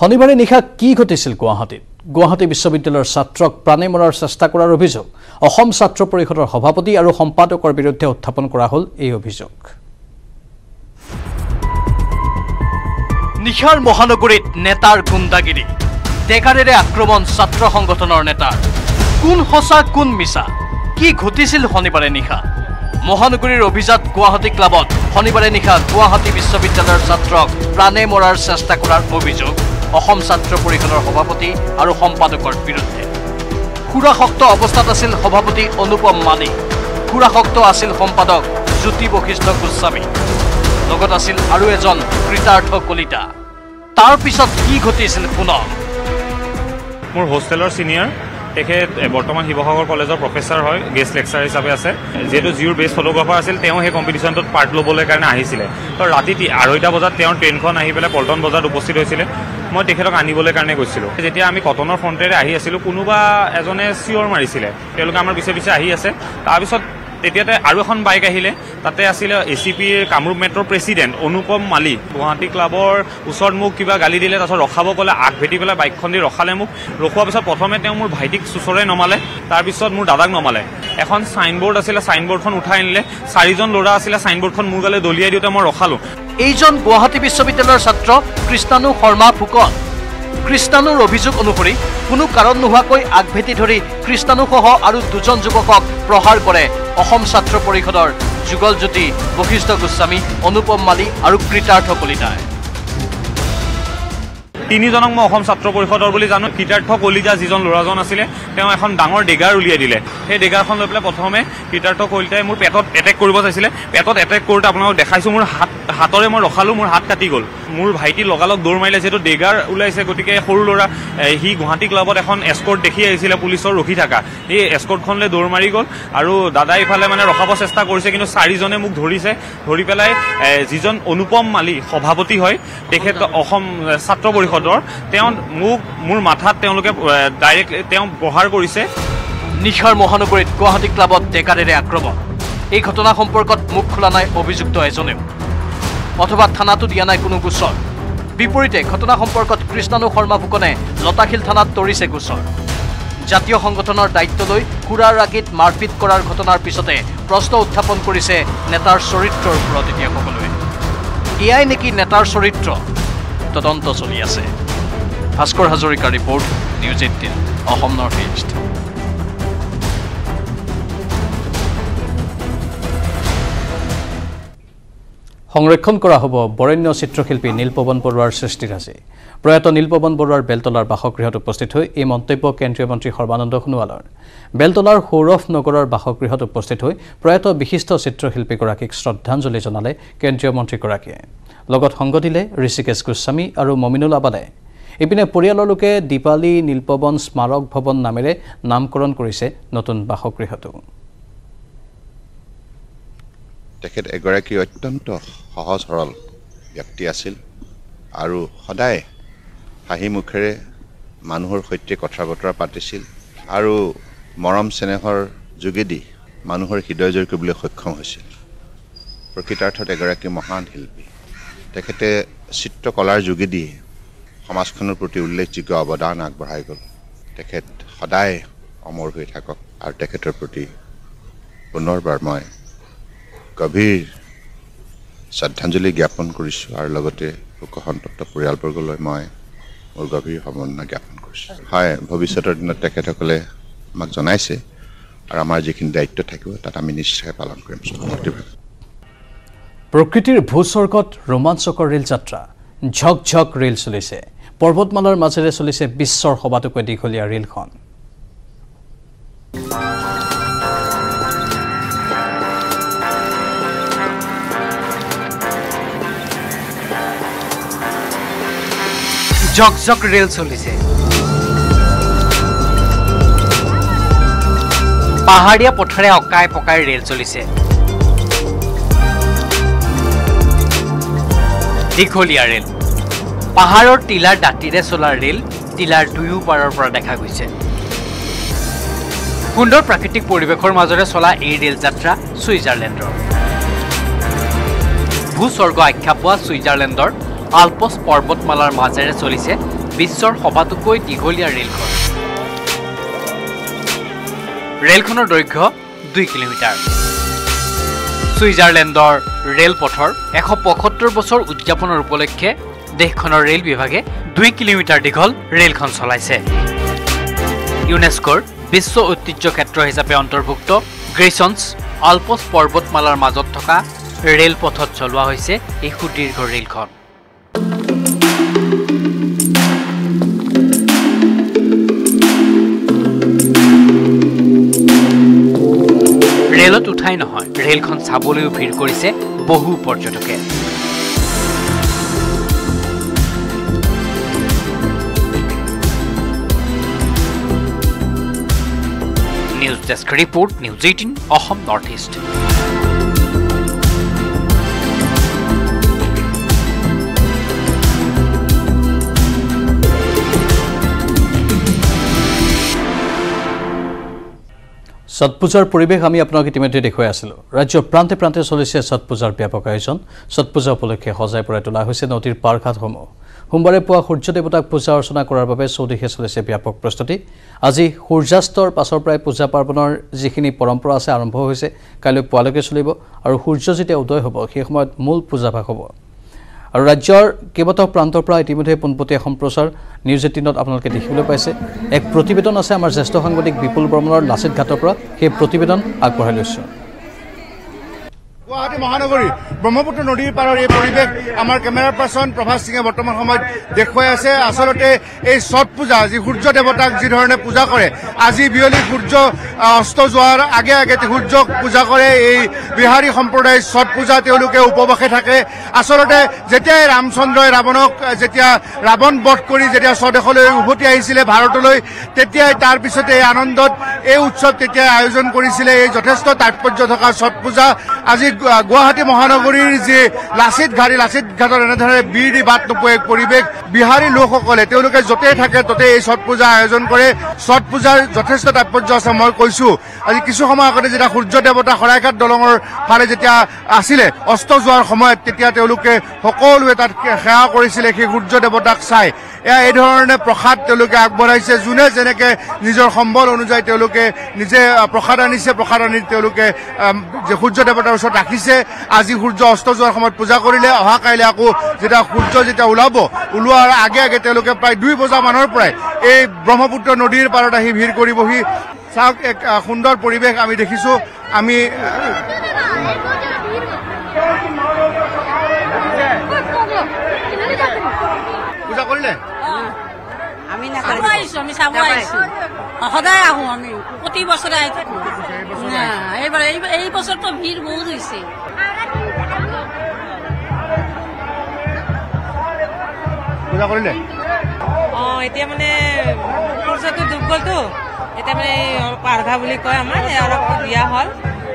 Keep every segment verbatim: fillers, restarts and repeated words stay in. শনিবাৰে নিশা কি ঘটিছিল গুৱাহাটীত গুৱাহাটী বিশ্ববিদ্যালয়ৰ ছাত্ৰক প্ৰাণে মৰাৰ চেষ্টা কৰাৰ অভিযোগ অসম ছাত্ৰ পৰিষদৰ সভাপতি আৰু সম্পাদকৰ বিৰুদ্ধে উত্থাপন কৰা হল এই অভিযোগ নিশাৰ মহানগৰীত নেতাৰ গুণ্ডাগিৰি টেকাৰেৰে আক্ৰমণ ছাত্ৰ সংগঠনৰ নেতাৰ কোন হসা কোন মিছা কি ঘটিছিল শনিবাৰে নিশা মহানগৰীৰ অভিযাত গুৱাহাটী ক্লাবত শনিবাৰে নিশা গুৱাহাটী বিশ্ববিদ্যালয়ৰ ছাত্ৰক প্ৰাণে মৰাৰ চেষ্টা কৰাৰ অভিযোগ অসম ছাত্ৰ পৰিষদৰ সভাপতি আৰু সম্পাদকৰ বিৰুদ্ধে খুৰাখক্ত অৱস্থাত আছিল সভাপতি অনুপম মালিক খুৰাখক্ত আছিল সম্পাদক জ্যোতি বশিষ্ঠ গোস্বামী লগত আছিল আৰু এজন কৃতাৰ্থ কলিতা তাৰ পিছত কি ঘটিছিল পুনৰ মোৰ হোস্টেলৰ সিনিয়ৰ তেখে বৰ্তমান শিৱসাগৰ কলেজৰ প্ৰফেসৰ হয় গেষ্ট লেকচাৰ হিচাপে আছে যেটো জিৰ বেছ ফটোগ্ৰাফাৰ আছিল তেওঁ এই কম্পিটিশনটোত পাৰ্ট ল'বলৈ কাৰণে আহিছিল তো ৰাতি আঢ়ৈটা বজাত তেওঁ ট্ৰেইনখন আহি পেলাই পল্টন বজাৰত উপস্থিত হৈছিল মই তেখেতক আনিবলৈ কাৰণে গৈছিল যেতিয়া আমি কটনৰ ফ্ৰণ্টেৰে আহি আছিল কোনোবা এজনে চিঞৰ মাৰিছিল তেওঁলোক আমাৰ পিছে পিছে আহি আছে তাৰ পিছত তেতিয়াতে আৰু এখন বাইক আহিলে তাতে আছিল ACP Kamrup metro president Anupam Malik Guwahati ক্লাবৰ উছৰ মুখ কিবা গালি দিলে তাছত ৰখাব ক'লে আগ ভেটি পেলাই বাইকখন দি ৰখালে মুখ ৰখোৱাৰ পিছত প্ৰথমে তেওঁ মোৰ ভাইটিক সুচৰে নমালে তাৰ পিছত মোৰ দাদাক নমালে এখন সাইনবোৰ্ড আছিল সাইনবোৰ্ডখন উঠাই আনিলে চাৰিজন লৰা আছিল সাইনবোৰ্ডখন মোৰ গালে দলিয়াই দিওঁতে মই ৰখালো এইজন গুৱাহাটী বিশ্ববিদ্যালয়ৰ ছাত্ৰ কৃষ্ণানু শৰ্মা ফুকন কৃষ্ণানুৰ অভিযোগ অনুসৰি কোনো কাৰণ নোহোৱাকৈ আগ ভেটি ধৰি কৃষ্ণানুসহ আৰু দুজন যুৱকক প্ৰহাৰ কৰে অসম ছাত্ৰ পৰিষদৰ যুগলজ্যোতি বশিষ্ঠ গোস্বামী অনুপম মালী আৰু কৃতাৰ্থ কলিতা তিনিজনক মই অসম ছাত্ৰ পৰিষদৰ বুলি জানো কৃতাৰ্থ কলিতা যিজন লৰাজন আছিল তেওঁ এখন ডাঙৰ ডেগাৰ উলিয়াই দিলে সেই ডেগাৰখন লৈ পেলাই প্ৰথমে কৃতাৰ্থ কলিতাই মোৰ পেটত এটেক কৰিব চাইছিলে পেটত এটেক কৰোঁতে আপোনাক দেখাইছোঁ মোৰ হাত হাতৰে মই ৰখালোঁ মোৰ হাত কাটি গ'ল মোৰ ভাইটি লগালগ দৌৰ মাৰিলে যিহেতু ডেগাৰ ওলাইছে গতিকে সৰু ল'ৰা সি গুৱাহাটী ক্লাবত এখন এস্কৰ্ট দেখি আহিছিলে পুলিচৰ ৰখি থকা এই এস্কৰ্টখনলৈ দৌৰ মাৰি গ'ল আৰু দাদা ইফালে মানে ৰখাব চেষ্টা কৰিছে কিন্তু চাৰিজনে মোক ধৰিছে ধৰি পেলাই যিজন অনুপম মালী সভাপতি হয় তেখেত অসম ছাত্ৰ পৰিষদৰ তেওঁ মোক মোৰ মাথাত তেওঁলোকে ডাইৰেক্ট তেওঁ প্ৰহাৰ কৰিছে নিশাৰ মহানগৰীত গুৱাহাটী ক্লাবত ডেকাৰেৰে আক্ৰমণ এই ঘটনা সম্পৰ্কত মুখ খোলা নাই অভিযুক্ত এজনেও অথবা থানাটো দিয়া নাই কোনো গোচৰ বিপৰীতে ঘটনা সম্পৰ্কত কৃষ্ণানু শৰ্মা ফুকনে লতাখিল থানাত তৰিছে গোচৰ জাতীয় সংগঠনৰ দায়িত্ব লৈ খুৰাৰ আগত মাৰপিট কৰাৰ ঘটনাৰ পিছতে প্ৰশ্ন উত্থাপন কৰিছে নেতাৰ চৰিত্ৰৰ ওপৰত এতিয়া সকলোৱে এয়াই নেকি নেতাৰ চৰিত্ৰ তদন্ত চলি আছে Bhaskar Hazarika report news eighteen Assam northeast সংৰক্ষণ কৰা হ'ব বৰেণ্য চিত্ৰশিল্পী নীল পৱন বৰুৱাৰ সৃষ্টিৰাজি প্ৰয়াত নীল পৱন বৰুৱাৰ বেলতলাৰ বাসগৃহত উপস্থিত হৈ এই মন্তব্য কেন্দ্ৰীয় মন্ত্ৰী সৰ্বানন্দ সোণোৱালৰ বেলতলাৰ সৌৰভ নগৰৰ বাসগৃহত উপস্থিত হৈ প্ৰয়াত বিশিষ্ট চিত্ৰশিল্পীগৰাকীক শ্ৰদ্ধাঞ্জলি জনালে কেন্দ্ৰীয় মন্ত্ৰীগৰাকীয়ে লগত সংগ দিলে ঋষিকেশ গোস্বামী আৰু মমিনুল আবালে ইপিনে পৰিয়ালৰ লোকে দীপালী নীল পৱন স্মাৰক ভৱন নামেৰে নামকৰণ কৰিছে নতুন বাসগৃহটো তেখেত এগৰাকী অত্যন্ত সহজ সৰল ব্যক্তি আছিল আৰু সদায় হাঁহি মুখেৰে মানুহৰ সৈতে কথা বতৰা পাতিছিল আৰু মৰম স্নেহৰ যোগেদি মানুহৰ হৃদয় জয় কৰিবলৈ সক্ষম হৈছিল প্ৰকৃতাৰ্থত এগৰাকী মহান শিল্পী তেখেতে চিত্ৰকলাৰ যোগেদি সমাজখনৰ প্ৰতি উল্লেখযোগ্য অৱদান আগবঢ়াই গ'ল তেখেত সদায় অমৰ হৈ থাকক আৰু তেখেতৰ প্ৰতি পুনৰবাৰ মই গভীৰ শ্ৰদ্ধাঞ্জলি জ্ঞাপন কৰিছোঁ আৰু লগতে শোকসন্তপ্ত পৰিয়ালবৰ্গলৈ মই মোৰ গভীৰ সমবেদনা জ্ঞাপন কৰিছোঁ হয় ভৱিষ্যতৰ দিনত তেখেতসকলে আমাক জনাইছে আৰু আমাৰ যিখিনি দায়িত্ব থাকিব তাত আমি নিশ্চয় পালন কৰিম প্ৰকৃতিৰ ভূস্বৰ্গত ৰোমাঞ্চকৰ ৰেল যাত্ৰা ঝক ঝক ৰেল চলিছে পৰ্বতমালাৰ মাজেৰে চলিছে বিশ্বৰ সবাতোকৈ দীঘলীয়া ৰেলখন झक झक रेल चलिसे पहाड़िया पथरे अकाय पकाय रेल चलिसे दीघलिया रेल पहाड़र टीलार दाँतिरे चला रेल टीलार दुयो पारर पर देखा गई सुंदर प्राकृतिक परिवेशर मजरे चला ए रेल यात्रा सुइजारलैंडर भूस्वर्ग आख्या पा सुइजारलैंडर আলপস পৰ্বতমালাৰ মাজেৰে চলিছে বিশ্বৰ সবাতোকৈ দীঘলীয়া ৰেলখন ৰেলখনৰ দৈৰ্ঘ্য দুই কিলোমিটাৰ সুইজাৰলেণ্ডৰ ৰেলপথৰ এশ পঁয়সত্তৰ বছৰ উদযাপনৰ উপলক্ষে দেশখনৰ ৰেল বিভাগে দুই কিলোমিটাৰ দীঘল ৰেলখন চলাইছে ইউনেস্কোৰ বিশ্ব ঐতিহ্য ক্ষেত্ৰ হিচাপে অন্তৰ্ভুক্ত গ্ৰেচন্স আলপছ পৰ্বতমালাৰ মাজত থকা ৰেলপথত চলোৱা হৈছে এই সুদীৰ্ঘ ৰেলখন ৰেলত উঠাই নহয় ৰেলখন চাবলৈ ভিৰ কৰিছে বহু পৰ্যটকে news desk report news eighteen Assam north east সতপূজাৰ পৰিবেশ আমি আপোনাক ইতিমধ্যে দেখুৱাই আছিলোঁ ৰাজ্যৰ প্ৰান্তে প্ৰান্তে চলিছে সতপূজাৰ ব্যাপক আয়োজন সতপূজা উপলক্ষে সজাই পৰাই তোলা হৈছে নদীৰ পাৰঘাটসমূহ সোমবাৰে পুৱা সূৰ্য দেৱতাক পূজা অৰ্চনা কৰাৰ বাবে চৌদিশে চলিছে ব্যাপক প্ৰস্তুতি আজি সূৰ্যাস্তৰ পাছৰ পৰাই পূজা পাৰ্বণৰ যিখিনি পৰম্পৰা আছে আৰম্ভ হৈছে কাইলৈ পুৱালৈকে চলিব আৰু সূৰ্য যেতিয়া উদয় হ'ব সেই সময়ত মূল পূজাভাগ হ'ব আৰু ৰাজ্যৰ কেৱটাও প্ৰান্তৰ পৰা ইতিমধ্যে পুনপতীয়া সম্প্ৰচাৰ নিউজ এইটিনত আপোনালোকে দেখিবলৈ পাইছে এক প্ৰতিবেদন আছে আমাৰ জ্যেষ্ঠ সাংবাদিক বিপুল বৰ্মনৰ লাচিত ঘাটৰ পৰা সেই প্ৰতিবেদন আগবঢ়াই লৈছো গুৱাহাটী মহানগৰী ব্ৰহ্মপুত্ৰ নদীৰ পাৰৰ এই পৰিৱেশ আমাৰ কেমেৰা পাৰ্সন প্ৰভাস সিঙে বৰ্তমান সময়ত দেখুৱাই আছে আচলতে এই ছট পূজা যি সূৰ্য দেৱতাক যি ধৰণে পূজা কৰে আজি বিয়লি সূৰ্য অস্ত যোৱাৰ আগে আগে সূৰ্যক পূজা কৰে এই বিহাৰী সম্প্ৰদায়ৰ ছট পূজা তেওঁলোকে উপবাসে থাকে আচলতে যেতিয়াই ৰামচন্দ্ৰই ৰাৱণক যেতিয়া ৰাৱণ বধ কৰি যেতিয়া স্বদেশলৈ উভতি আহিছিলে ভাৰতলৈ তেতিয়াই তাৰ পিছতে এই আনন্দত এই উৎসৱ তেতিয়াই আয়োজন কৰিছিলে এই যথেষ্ট তাৎপৰ্য থকা ছট পূজা আজি গুৱাহাটী মহানগৰীৰ যে লাচিত ঘাট লাচিত ঘাটৰ এনেদৰে বিৰি বাট নোপোৱা এক পৰিৱেশ বিহাৰী লোকসকলে তেওঁলোকে য'তেই থাকে ত'তেই এই ছট পূজা আয়োজন কৰে ছট পূজাৰ যথেষ্ট তাৎপৰ্য আছে মই কৈছো আজি কিছু সময় আগতে যেতিয়া সূৰ্য দেৱতা শৰাইঘাট দলঙৰ ফালে যেতিয়া আছিলে অস্ত যোৱাৰ সময়ত তেতিয়া তেওঁলোকে সকলোৱে তাত সেৱা কৰিছিলে সেই সূৰ্য দেৱতাক চাই এয়া এই ধৰণে প্ৰসাদ তেওঁলোকে আগবঢ়াইছে যোনে যেনেকে নিজৰ সম্বল অনুযায়ী তেওঁলোকে নিজে প্ৰসাদ আনিছে প্ৰসাদ আনি তেওঁলোকে সূৰ্য দেৱতাৰ ওচৰত ৰাখিছে আজি সূৰ্য অস্ত যোৱাৰ সময়ত পূজা কৰিলে অহা কাইলৈ আকৌ যেতিয়া সূৰ্য যেতিয়া ওলাব ওলোৱাৰ আগে আগে তেওঁলোকে প্ৰায় দুই বজামানৰ পৰাই এই ব্ৰহ্মপুত্ৰ নদীৰ পাৰত আহি ভিৰ কৰিবহি চাওক এক সুন্দৰ পৰিৱেশ আমি দেখিছোঁ আমি পূজা কৰিলে আমি নাখাইছো আমি চাব আহিছো সদায় আহো আমি প্ৰতি বছৰে আহি থাকো না এইবাৰ এই বছৰটো ভিৰ বহুত হৈছে পূজা কৰিলে অ এতিয়া মানে পূজাটো ডুব গ'লতো এতিয়া মানে পাৰঘা বুলি কয় আমাৰ অলপ দিয়া হ'ল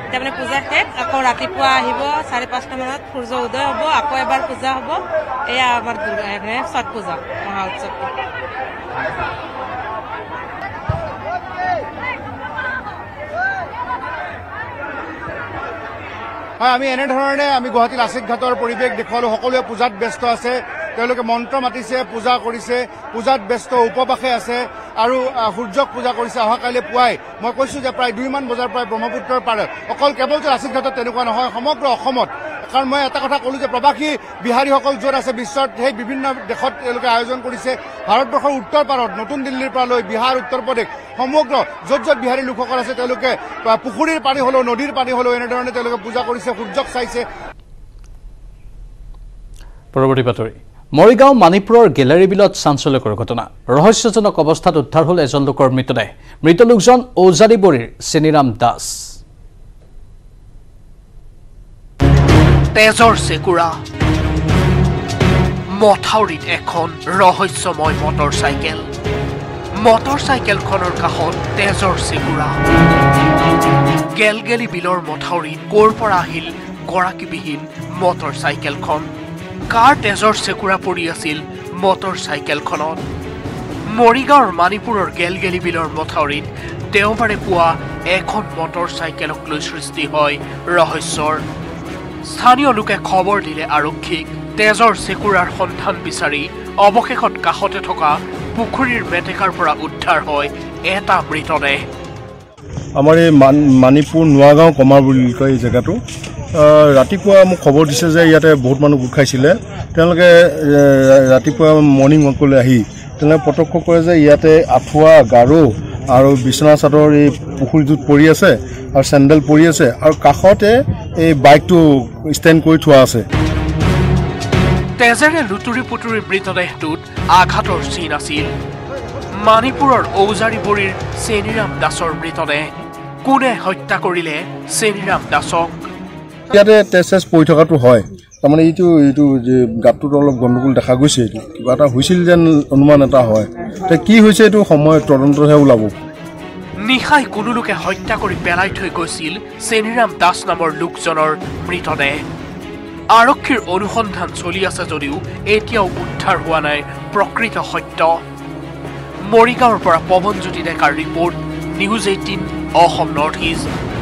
এতিয়া মানে পূজা শেষ আকৌ ৰাতিপুৱা আহিব চাৰে পাঁচটা মানত সূৰ্য উদয় হ'ব আকৌ এবাৰ পূজা হ'ব এয়া আমাৰ ছট পূজা মহা উৎসৱ হয় আমি এনেধৰণে আমি গুৱাহাটী লাচিত ঘাটৰ পৰিৱেশ দেখুৱালোঁ সকলোৱে পূজাত ব্যস্ত আছে তেওঁলোকে মন্ত্ৰ মাতিছে পূজা কৰিছে পূজাত ব্যস্ত উপবাসে আছে আৰু সূৰ্যক পূজা কৰিছে অহা কাইলৈ পুৱাই মই কৈছোঁ যে প্ৰায় দুইমান বজাৰ পৰাই ব্ৰহ্মপুত্ৰৰ পাৰত অকল কেৱল যে লাচিত ঘাটত তেনেকুৱা নহয় সমগ্ৰ অসমত কাৰণ মই এটা কথা ক'লোঁ যে প্ৰবাসী বিহাৰীসকল য'ত আছে বিশ্বত সেই বিভিন্ন দেশত তেওঁলোকে আয়োজন কৰিছে ভাৰতবৰ্ষৰ উত্তৰ পাৰত নতুন দিল্লীৰ পৰা লৈ বিহাৰ উত্তৰ প্ৰদেশ সমগ্ৰ য'ত য'ত বিহাৰী লোকসকল আছে তেওঁলোকে পুখুৰীৰ পানী হ'লেও নদীৰ পানী হ'লেও এনেধৰণে তেওঁলোকে পূজা কৰিছে সূৰ্যক চাইছে মৰিগাঁও মানিপুৰৰ গেলেৰী বিলত চাঞ্চল্যকৰ ঘটনা ৰহস্যজনক অৱস্থাত উদ্ধাৰ হ'ল এজন লোকৰ মৃতদেহ মৃত লোকজন ঔজাৰী বৰীৰ চেনিৰাম দাস তেজৰ চেকুৰা মথাউৰিত এখন ৰহস্যময় মটৰ চাইকেল মটৰ চাইকেলখনৰ কাষত তেজৰ চেকুৰা গেলগেলি বিলৰ মথাউৰিত ক'ৰ পৰা আহিল গৰাকীবিহীন মটৰ চাইকেলখন কাৰ তেজৰ চেকুৰা পৰি আছিল মটৰ চাইকেলখনত মৰিগাঁৱৰ মানিপুৰৰ গেলগেলি বিলৰ মথাউৰিত দেওবাৰে পুৱা এখন মটৰ চাইকেলক লৈ সৃষ্টি হয় ৰহস্যৰ স্থানীয় লোকে খবৰ দিলে আৰক্ষীক তেজৰ চেকুৰাৰ সন্ধান বিচাৰি অবশেষত কাহতে থকা পুখুৰীৰ বেটেকাৰ পৰা উদ্ধাৰ হয় এটা মৃতদেহ আমাৰ এই মানিপুৰ নোয়াগাঁও কমাৰ বুলি কয় এই জায়গাটো ৰাতিপুৱা মোক খবৰ দিছে যে ইয়াতে বহুত মানুহ গোট খাইছিলে তেওঁলোকে ৰাতিপুৱা মৰ্নিং ৱাকলৈ আহি তেনে পতক্ষ কৰে যে ইয়াতে আঠুৱা গাৰু আৰু বিছনা চাদৰ এই পুখুৰীত পৰি আছে আৰু স্যান্ডেল পৰি আছে আৰু কাহতে এই বাইকটো ষ্টেণ্ড কৰি থোৱা আছে তেজেৰে লুতুৰি পুতুৰি মৃতদেহটোত আঘাতৰ চিন আছিল মানিপুৰৰ ঔজাৰি বৰীৰ চেনিৰাম দাসৰ মৃতদেহ কোনে হত্যা কৰিলে চেনিৰাম দাসক ইয়াতে তেজেছ পৰি থকাটো হয় তামানে ইটো ইটো যে গাতটো অলপ গণ্ডগোল দেখা গৈছে কিবা এটা হৈছিল যেন অনুমান এটা হয় তে কি হৈছে এটো সময় তদন্তহে ওলাব নিখাই কোনো লোকে হত্যা কৰি পেলাই থৈ গৈছিল চেনিৰাম দাস নামৰ লোকজনৰ মৃতদেহ আৰক্ষীৰ অনুসন্ধান চলি আছে যদিও এতিয়াও উদ্ধাৰ হোৱা নাই প্ৰকৃত সত্য মৰিগাঁৱৰ পৰা পৱনজ্যোতি দেকাৰ report news eighteen Assam north east